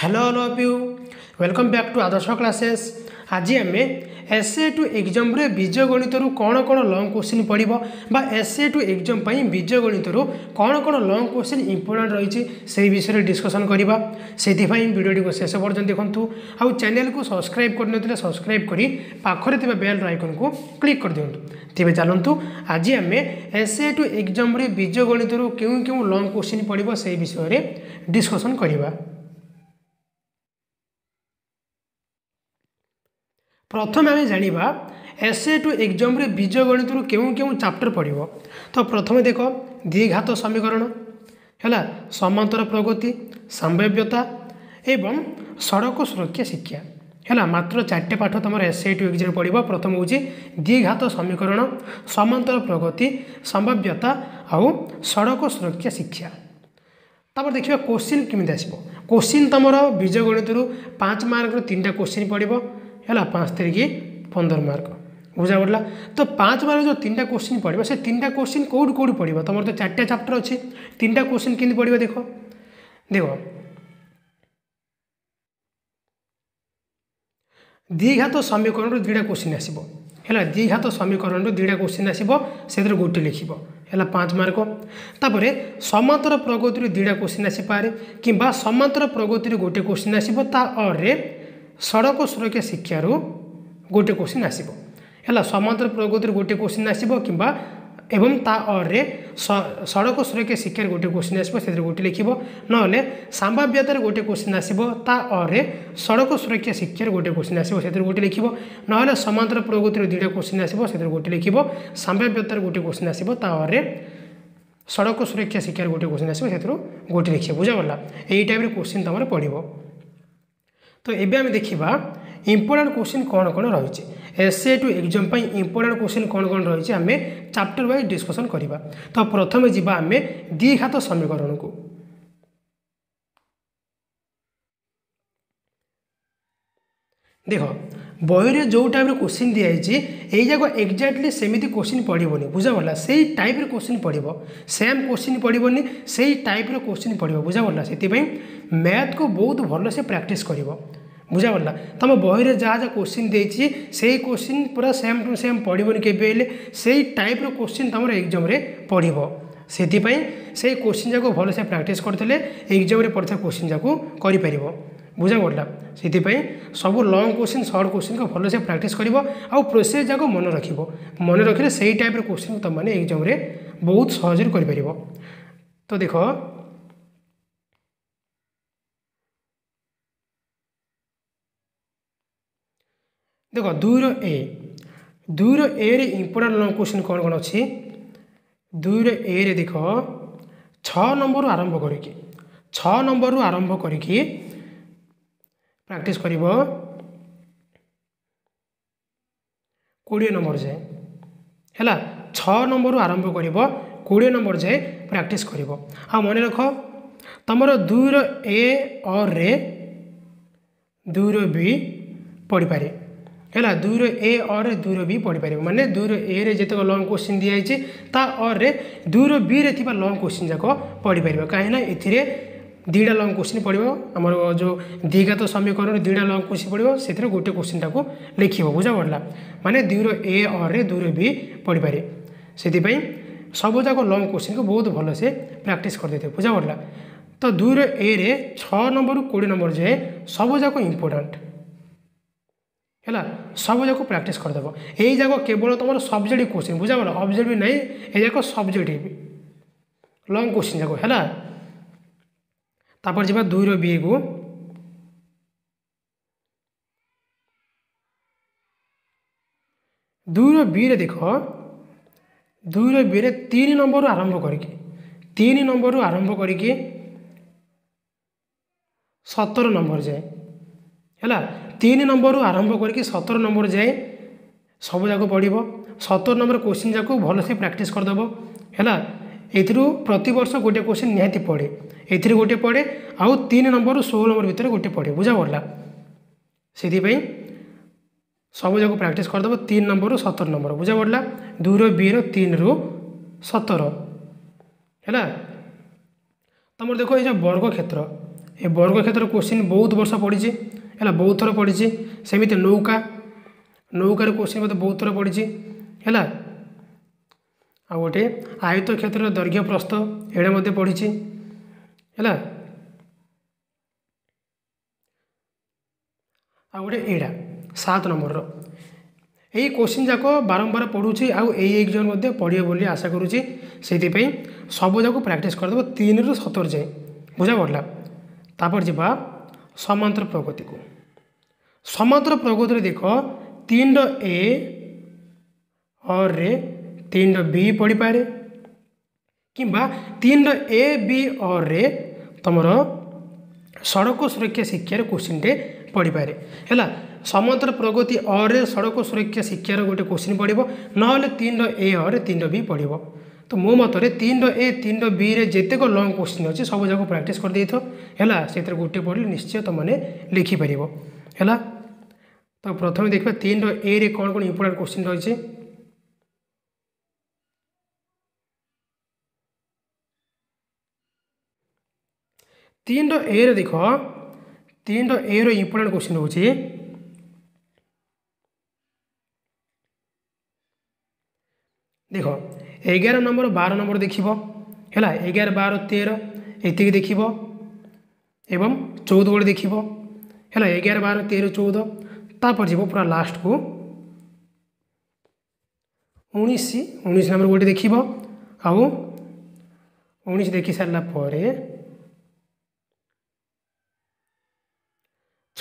Hello all of you welcome back to Adarsh classes. आज आम S A two exam रे बीज गणित रु कौन कौन लॉन्ग क्वेश्चन पड़ो बा एसए टू एग्जाम पई बीज गणित रु कौन कौन लॉन्ग क्वेश्चन इंपोर्टेंट रही से विषय में डिस्कसन करवा से वीडियो को शेष पर्यटन देखूँ। आउ चैनल को सब्सक्राइब कर सब्सक्राइब करी पाखरे थिबा बेल आइकन को क्लिक कर दियंतु। तेज चलतु आज आम एसए टू एग्जाम रे बीज गणित रु क्यों क्यों लॉन्ग क्वेश्चन पड़ो से विषय में डिस्कसन करवा। प्रथम आम जाना एसए टू एग्जाम रे बीज गणित रु क्यों क्यों चैप्टर पड़ो। तो प्रथम देख द्विघात समीकरण है, समांतर प्रगति, संभाव्यता एवं सड़क सुरक्षा शिक्षा है। मात्र चारटे पाठ तुम एसए टू एग्जाम पड़ो। प्रथम हूँ द्विघात समीकरण, समांतर प्रगति, संभाव्यता आउ सड़क सुरक्षा शिक्षा। तब देखा क्वेश्चन केमी आसो। क्वेश्चन तुम बीज गणित रु 5 मार्क तीन टा क्वेश्चन पड़ो है, 5 × 3 = 15 मार्क बुझा पड़ा। तो 5 मार्क जो तीन क्वेश्चन पड़ो से तीन क्वेश्चन कौट कौट पड़ो। तुम तो 4टा चैप्टर अच्छे, 3टा क्वेश्चन केमती पड़ो। देख देख द्विघात समीकरण रू 2टा क्वेश्चन आसो है। द्विघात समीकरण रू 2टा क्वेश्चन आसो से गोटे लिखो है 5 मार्क। तापर समांतर प्रगति 2टा क्वेश्चन आसपे कि समांतर प्रगति गोटे क्वेश्चन आसो। तारे सड़क सुरक्षा शिक्षार गोटे क्वेश्चन आसो है, समांतर प्रगति गोटे क्वेश्चन आसो कि एवं तारे सड़क सुरक्षा शिक्षार गोटे क्वेश्चन आसो से गोटे लिखो। ना संभाव्यतार गोटे क्वेश्चन आसो, तारे सड़क सुरक्षा शिक्षार गोटे क्वेश्चन आसो से गोटे लिखो। ना समांतर प्रगतिर 2टा क्वेश्चन आसो से गोटे लिखो। संभाव्यतार गोटे क्वेश्चन आसो, तारे सड़क सुरक्षा शिक्षार गोटे क्वेश्चन आसो से गोटे लिखो। बुझा पड़ा। यही टाइम क्वेश्चन तुम पड़ो। तो एबे आम देखा इंपोर्टेंट क्वेश्चन कौन कौन रही एसए टू एग्जाम पर। इंपोर्टेंट क्वेश्चन कौन कौन रही आम चैप्टर वाइज डिस्कशन करवा। तो प्रथम जीवा आम द्विघात समीकरण को। देख बही जो टाइप क्वेश्चन दिखाई यही जाक एक्जाक्टली सेमती क्वेश्चन पड़ोनी। बुझा पड़ा। से टाइप क्वेश्चन पड़ो, सेम क्वेश्चन पड़ोनी, से टाइप क्वेश्चन पड़ो। बुझा पड़ा। से मैथ को बहुत भल से प्रैक्टिस कर। बुझा पड़ा। तुम बही जहाँ जहाँ क्वेश्चन देती से क्वेश्चन पूरा सेम टू सेम पड़ोनी के से टाइप क्वेश्चन तुम एग्जाम पड़ो। से क्वेश्चन जाक भल से प्रैक्टिस करते एग्जाम पढ़ता क्वेश्चन जाक कर। बुझा पड़ा। से सब लॉन्ग क्वेश्चन शॉर्ट क्वेश्चन को भल से प्रैक्टिस कर आउ प्रोसेस जाक मन रखिले से टाइप क्वेश्चन तुम मैंने एग्जाम रे बहुत सहज कर। तो देख देख 2 ए रे इंपोर्टेंट लॉन्ग क्वेश्चन कौन कौन अच्छी। 2 ए रे देख 6 नंबर आरंभ करके 6 नंबर आरंभ करके प्रैक्टिस करिब 20 नंबर जाए है। 6 नंबर आरंभ करिब 20 नंबर जाए प्रैक्टिस करिब। आ मन रख तुम 2 ए और 2 बी पढ़ीपरि है। 2 ए और 2 बी पढ़ीपर माने 2 ए रे जितक लॉन्ग क्वेश्चन दिखाई तारे 2 बी रे थिबा लॉन्ग क्वेश्चन जाक पढ़ीपर। कहीं ए 2टा लॉन्ग क्वेश्चन पड़ो। आमर जो द्विघात समीकरण 2टा लॉन्ग क्वेश्चन पड़ो से गोटे क्वेश्चन टाक लिख। बुझा पड़ा। माने 2 ए और 2 बी पढ़ीपर। से सबूक लॉन्ग क्वेश्चन को बहुत भल से प्रैक्टिस करते थे। बुझा पड़ा। तो 2 ए रे 6 नंबर 20 नंबर जाए सबूक इंपोर्टेंट है, सबूक प्रैक्टिस करदेव। यही जाक केवल तुम सब्जेक्ट क्वेश्चन। बुझा पड़ा। ऑब्जेक्ट भी ना, यक सब्जेक्ट भी लॉन्ग क्वेश्चन जाक है। तापर जी 2 बी को बी रे देख 2 बी रे 3 नंबर आरंभ करके 3 नंबर आरंभ करके 17 नंबर जाए है। 3 नंबर आरंभ करके 17 नंबर जाए सबूक पड़ो। 17 नंबर क्वेश्चन जाक भल से प्रैक्टिस करदेव है। एथरू प्रति वर्ष गोटे क्वेश्चन निहाती पड़े, एथरू गोटे पड़े आउ 3 नंबर 16 नंबर भितर गोटे पड़े। बुझा पड़ा। से सबूक प्रैक्टिस करदेव 3 नंबर 17 नंबर। बुझा पड़ा। 2 बी रो 3 रु 17 है। तुम देख ये वर्ग क्षेत्र ए वर्ग क्षेत्र क्वेश्चन बहुत वर्ष पढ़ी है बहुत थर पढ़ी सेमती नौका नौकार क्वेश्चन मतलब बहुत थर पढ़ी है आ गोटे आयत क्षेत्र दैर्घ्य प्रस्थ एडे पढ़ी है आ गोटे एड़ा 7 नंबर रही क्वेश्चन जाक बारंबार पढ़ुची आग्जाम पढ़े बोली आशा करुच्ची से सबूक प्राक्ट करदेव 3 रू 17 जाए बुझा पड़ा तापर जावा समांतर प्रगति को समांतर प्रगति देख 3 ए और 3 बी पढ़ी पारे किंबा 3 ए बी और रे तुम सड़क सुरक्षा शिक्षार क्वेश्चन टे पढ़ी पारे है समांतर प्रगति और रे सड़क सुरक्षा शिक्षार गोटे क्वेश्चन पड़ो ना 3 ए और 3 बी पढ़ो तो मो मतरे 3 ए 3 बी जितेक लंग क्वेश्चन अच्छे सब जगह प्राक्ट कर है गोटे पढ़ी निश्चय तुमने लिखिपर है तो प्रथम देखा 3 ए रे कौन कौन इंपोर्टां क्वेश्चन रही तीन ए रे देख 3 ए रो इंपोर्टां क्वेश्चन हो देख 11 नंबर 12 नंबर देख 11 12 13 ये देख एवं 14 गोटे देख 11 12 13 14 तापर जीव पूरा लास्ट को 19 नंबर गोटे देख 19 देखी सारा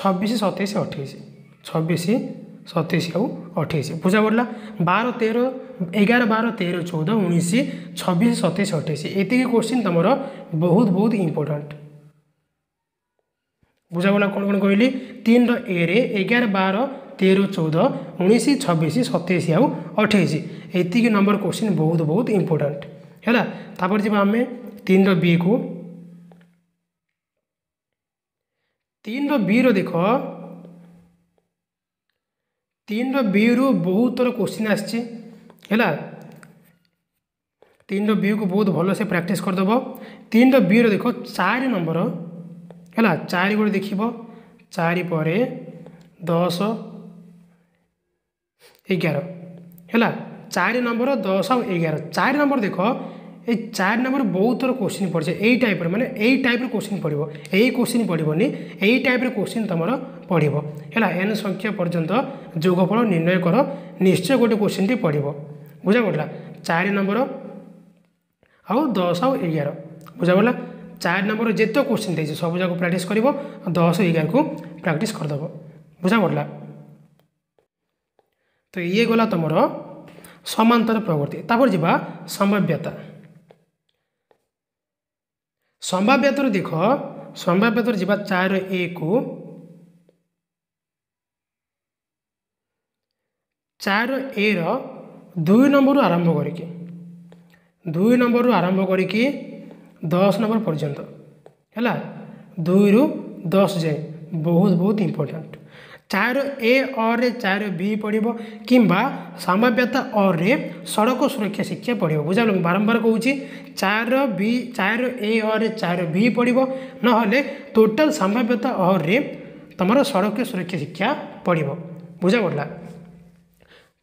26 27 28 बुझा पड़ा 12 13 11 12 13 14 19 26 27 28 ये क्वेश्चन तुम बहुत इंपोर्टेंट बुझा पड़ा कौन कौन कहली 3 ए रे 11 12 13 14 19 26 27 28 ये नंबर क्वेश्चन बहुत इंपोर्टेंट है तापर जी आम 3 बी को 3 बी देख 3 बी रु बहुत थर क्वेश्चन आसी है 3 बी को बहुत भल से प्राक्ट करदेव 3 बी देख 4 नंबर है 4 गोटे देख 4 पर 10 11 है 4 नंबर 10 और 11 4 नंबर देख 4 नंबर बहुत थर क्वेश्चन पड़े यही टाइप माने यही टाइप क्वेश्चन पड़ो यही क्वेश्चन पड़ोनी यही टाइप क्वेश्चन तुम पड़ो है एन संख्या पर्यंत जोगफल निर्णय कर निश्चय गोटे क्वेश्चन टी पड़ो बुझा पड़ा 4 नंबर 10 और 11 बुझा पड़ा 4 नंबर जिते क्वेश्चन दे सब जगह प्राक्ट कर 10 11 को प्राक्ट करदेव बुझा पड़ा तो ये गला तुम समांतर प्रगति तापर जावा संभाव्यता संभाव्यता देख संभाव्यता जावा 4 ए को 4 ए रो 2 नंबर आरंभ करिके 2 नंबर आरंभ करिके 10 नंबर पर्यंत है 2 रू 10 जाए बहुत इंपोर्टेंट 4 ए और 4 बी पड़ो कि संभाव्यता और रे सड़क सुरक्षा शिक्षा पड़ो बुझा बारंबार कहूँ 4 ए और 4 बी पड़ो ना टोटल संभाव्यता और रे तुम सड़क सुरक्षा शिक्षा पड़ो बुझा पड़ा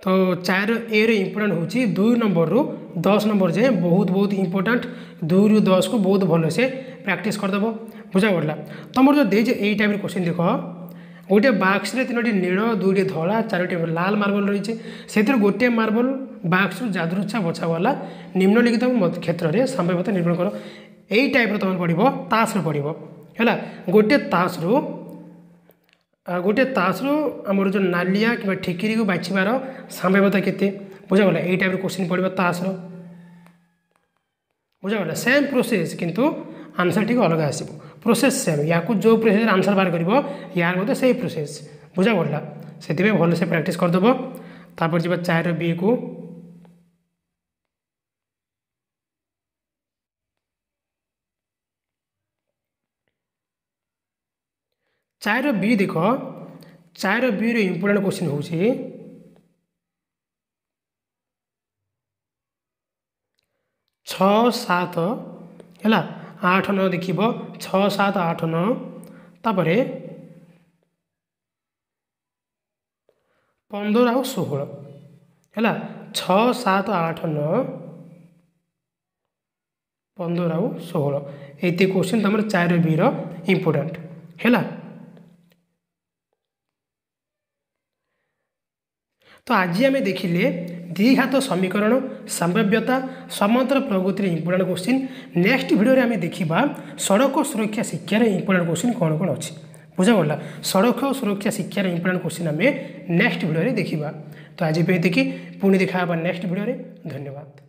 तो 4 ए इंपोर्टां हूँ 2 नंबर रू 10 नंबर जाए बहुत इंपोर्टां 2 रू 10 को बहुत भल से प्राक्ट करदेव बुझा पड़ा तुम जो दे टाइप क्वेश्चन देख गोटे बाक्स रे 3टी नील 2टी धला 4टी लाल मार्बल रही है से गोटे मार्बल बाक्स जादुरुच्छा बचावाला निम्नलिखित क्षेत्र में संभाव्यता निर्माण कर यही टाइप तुम पड़ो तास पड़ो है गोटे तास रु आमर जो नालिया कि ठिकिरी को बाछबार संभाव्यता केते बुझा पड़ा यही टाइप क्वेश्चन पड़ो तास रु बुझा पड़ा सेम प्रोसेस किंतु आंसर टी अलग आस प्रोसेस सेम या जो प्रोसेस आंसर बाहर कर यार मत से प्रोसेस बुझा पड़ा से भल से प्राक्ट करदेव तापर जावा 4 बी को 4 बी देख 4 बी इंपोर्टेंट क्वेश्चन हो 6 7 है आठ नौ देख छत आठ नौ तापर पंदर आ षोह है छत आठ नौ पंदर आ षोह ये क्वेश्चन तुम चार बी इंपोर्टेंट है। तो आज आम देखिले द्विघात समीकरण संभाव्यता समांतर प्रगति इंपोर्टेंट क्वेश्चन। नेक्स्ट वीडियो रे आम देखा सड़क सुरक्षा शिक्षार इंपोर्टेंट क्वेश्चन कौन कौन अच्छी बुझागला। सड़क सुरक्षा शिक्षार इंपोर्टेंट क्वेश्चन आम नेक्स्ट वीडियो रे देखा। तो आज ये देखी पुणी देखा नेक्स्ट वीडियो रे। धन्यवाद।